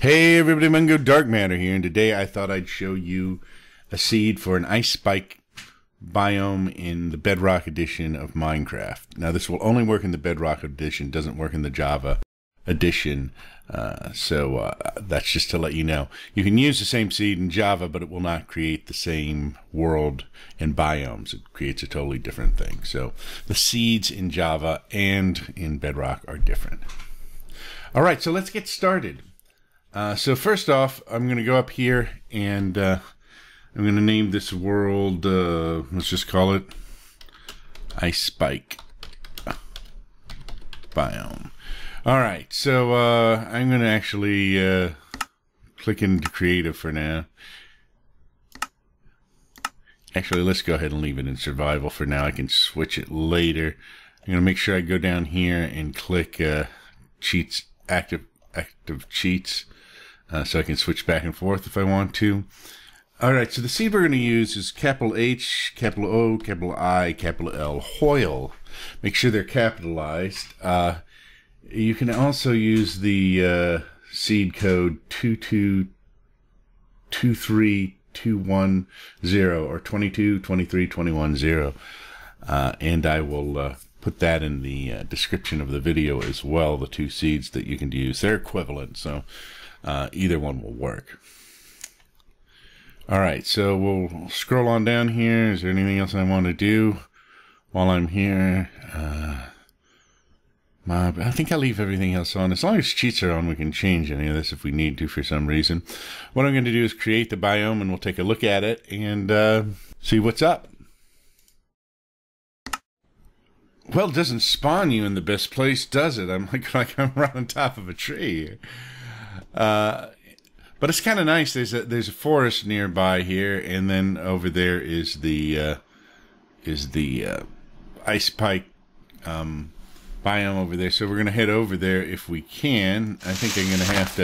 Hey everybody, Mungo Dark Matter here, and today I thought I'd show you a seed for an ice spike biome in the Bedrock edition of Minecraft. Now this will only work in the Bedrock edition, doesn't work in the Java edition, that's just to let you know. You can use the same seed in Java, but it will not create the same world and biomes. It creates a totally different thing. So the seeds in Java and in Bedrock are different. All right, so let's get started. So first off, I'm going to go up here and I'm going to name this world, let's just call it Ice Spike Biome. All right, so I'm going to actually click into Creative for now. Actually, let's go ahead and leave it in Survival for now. I can switch it later. I'm going to make sure I go down here and click Cheats, Active Cheats. So I can switch back and forth if I want to. All right, so the seed we're going to use is capital H, capital O, capital I, capital L, HOIL. Make sure they're capitalized. You can also use the seed code 2223210 or 2223210, and I will put that in the description of the video as well, the two seeds that you can use. They're equivalent, so either one will work. All right, so we'll scroll on down here. Is there anything else I want to do while I'm here? I think I'll leave everything else on. As long as cheats are on, we can change any of this if we need to for some reason. What I'm going to do is create the biome, and we'll take a look at it and see what's up. Well, it doesn't spawn you in the best place, does it? I'm like I'm right on top of a tree. But it's kind of nice. There's a forest nearby here, and then over there is the ice spike biome over there. So we're gonna head over there if we can. I think I'm gonna have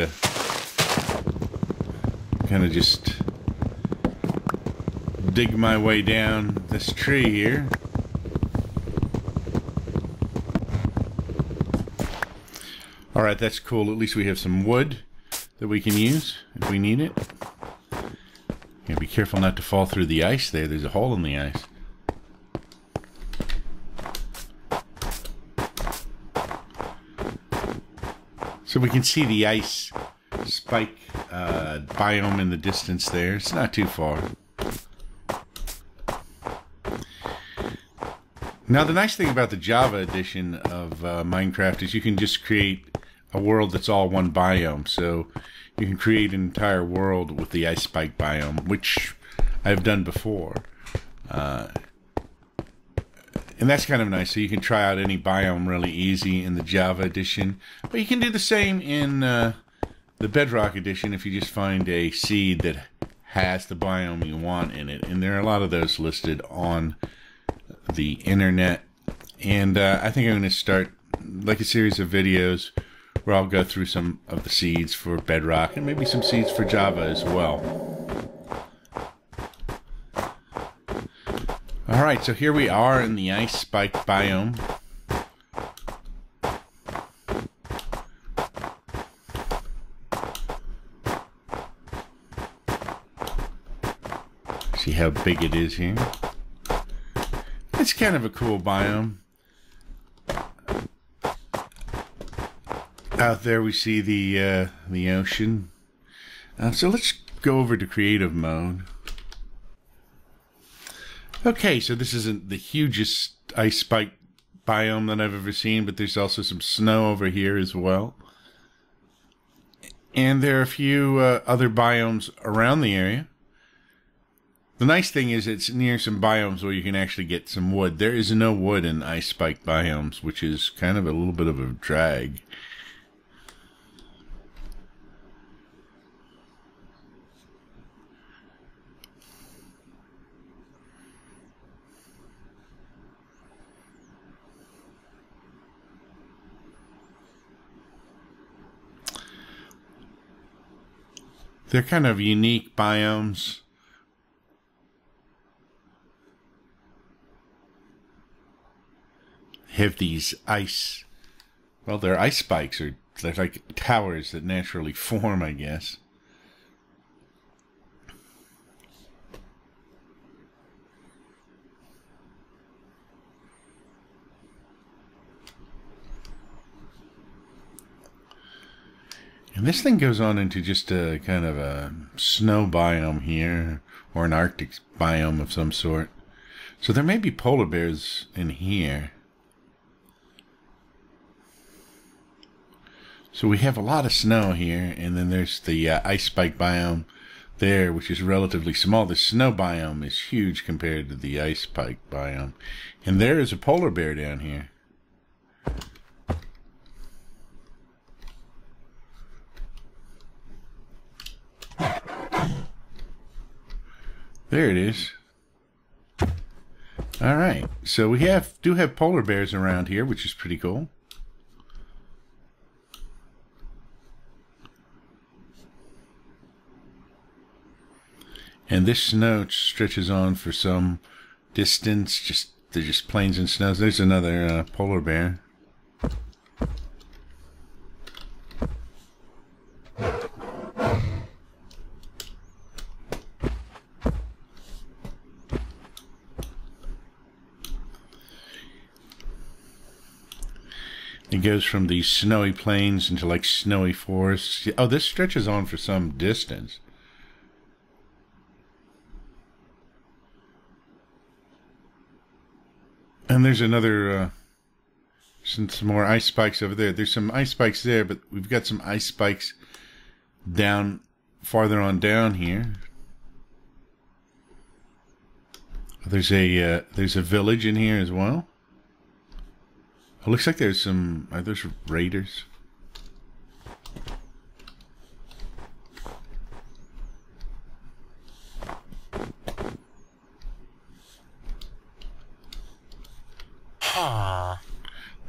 to kind of just dig my way down this tree here. All right, that's cool. At least we have some wood that we can use if we need it. Yeah, be careful not to fall through the ice there. There's a hole in the ice. So we can see the ice spike biome in the distance there. It's not too far. Now, the nice thing about the Java edition of Minecraft is you can just create a world that's all one biome. So you can create an entire world with the ice spike biome, which I've done before. And that's kind of nice. So you can try out any biome really easy in the Java edition. But you can do the same in the Bedrock edition if you just find a seed that has the biome you want in it. And there are a lot of those listed on the internet, and I think I'm going to start like a series of videos where I'll go through some of the seeds for Bedrock and maybe some seeds for Java as well. All right, so here we are in the ice spike biome. See how big it is here. It's kind of a cool biome. Out there we see the ocean. So let's go over to creative mode. Okay, so this isn't the hugest ice spike biome that I've ever seen, but there's also some snow over here as well. And there are a few other biomes around the area. The nice thing is it's near some biomes where you can actually get some wood. There is no wood in ice spike biomes, which is kind of a little bit of a drag. They're kind of unique biomes. Have these ice, well, they're ice spikes or They're like towers that naturally form, I guess. And this thing goes on into just a kind of a snow biome here, or an Arctic biome of some sort. So there may be polar bears in here. So we have a lot of snow here, and then there's the ice spike biome there, which is relatively small. The snow biome is huge compared to the ice spike biome. And there is a polar bear down here. There it is. All right, so we do have polar bears around here, which is pretty cool. And this snow stretches on for some distance. They're just plains and snows. There's another polar bear. It goes from these snowy plains into like snowy forests. Oh, this stretches on for some distance. And there's another, some more ice spikes over there. There's some ice spikes there, but we've got some ice spikes down, farther on down here. There's a village in here as well. It looks like there's some, are those raiders?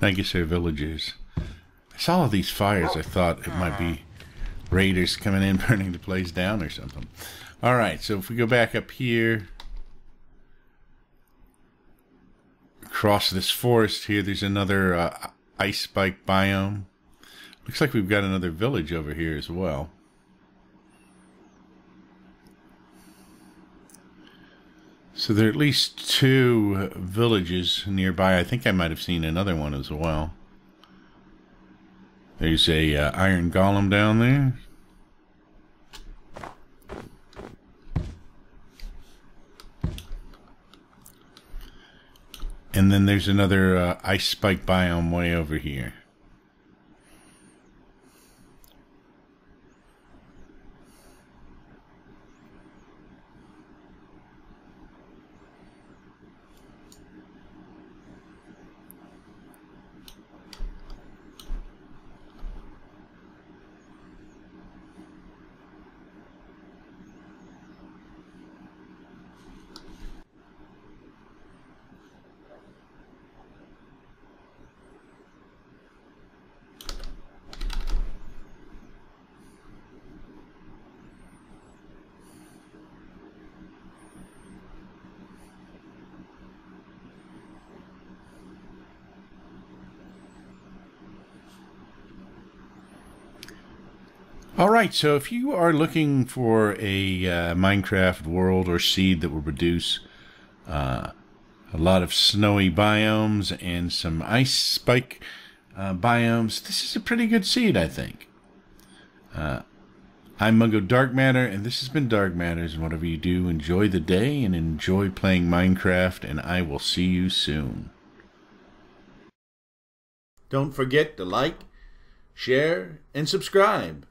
I guess they're villagers. I saw all these fires. I thought it might be raiders coming in, burning the place down or something. All right, so if we go back up here, across this forest here, there's another ice spike biome. Looks like we've got another village over here as well. So there are at least two villages nearby. I think I might have seen another one as well. There's a iron golem down there. And then there's another ice spike biome way over here. All right, so if you are looking for a Minecraft world or seed that will produce a lot of snowy biomes and some ice spike biomes, this is a pretty good seed, I think. I'm Mungo Dark Matter, and this has been Dark Matters. And whatever you do, enjoy the day and enjoy playing Minecraft, and I will see you soon. Don't forget to like, share, and subscribe.